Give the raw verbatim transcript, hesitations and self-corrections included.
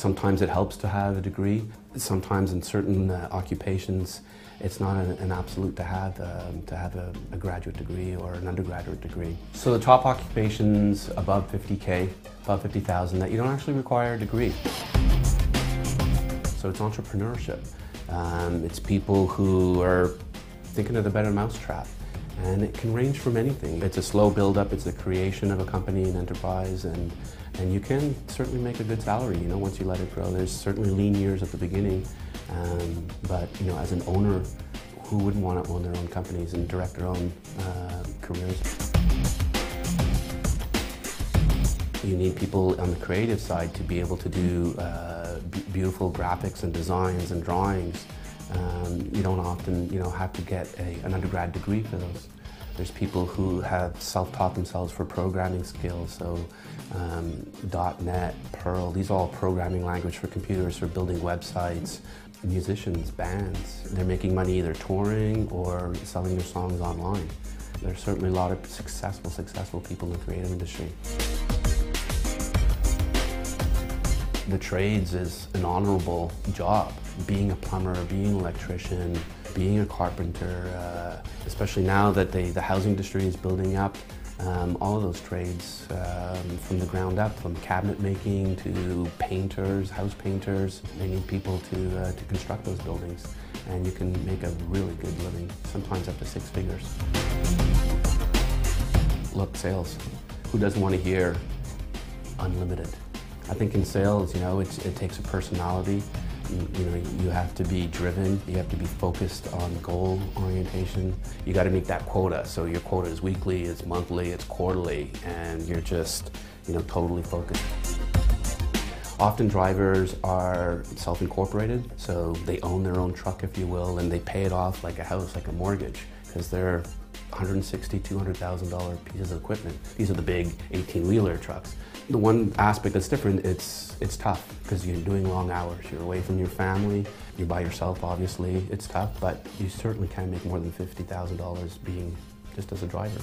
Sometimes it helps to have a degree. Sometimes in certain uh, occupations, it's not an, an absolute to have, um, to have a, a graduate degree or an undergraduate degree. So the top occupations above fifty K, above fifty thousand, that you don't actually require a degree. So it's entrepreneurship. Um, it's people who are thinking of the better mousetrap. And it can range from anything. It's a slow build-up, it's the creation of a company, an enterprise, and, and you can certainly make a good salary, you know, once you let it grow. There's certainly lean years at the beginning, um, but, you know, as an owner, who wouldn't want to own their own companies and direct their own uh, careers? You need people on the creative side to be able to do uh, beautiful graphics and designs and drawings. Um, you don't often, you know, have to get a, an undergrad degree for those. There's people who have self-taught themselves for programming skills, so um, dot net, Perl, these are all programming language for computers, for building websites. Musicians, bands, they're making money either touring or selling their songs online. There's certainly a lot of successful, successful people in the creative industry. The trades is an honorable job. Being a plumber, being an electrician, being a carpenter, uh, especially now that they, the housing industry is building up, um, all of those trades um, from the ground up, from cabinet making to painters, house painters. They need people to, uh, to construct those buildings, and you can make a really good living, sometimes up to six figures. Look, sales. Who doesn't want to hear unlimited? I think in sales, you know, it's, it takes a personality. You, you know, you have to be driven. You have to be focused on goal orientation. You got to meet that quota. So your quota is weekly, it's monthly, it's quarterly, and you're just, you know, totally focused. Often drivers are self-incorporated, so they own their own truck, if you will, and they pay it off like a house, like a mortgage, because they're one hundred sixty thousand dollars, two hundred thousand dollar pieces of equipment. These are the big eighteen-wheeler trucks. The one aspect that's different, it's, it's tough because you're doing long hours. You're away from your family. You're by yourself, obviously. It's tough, but you certainly can make more than fifty thousand dollars being just as a driver.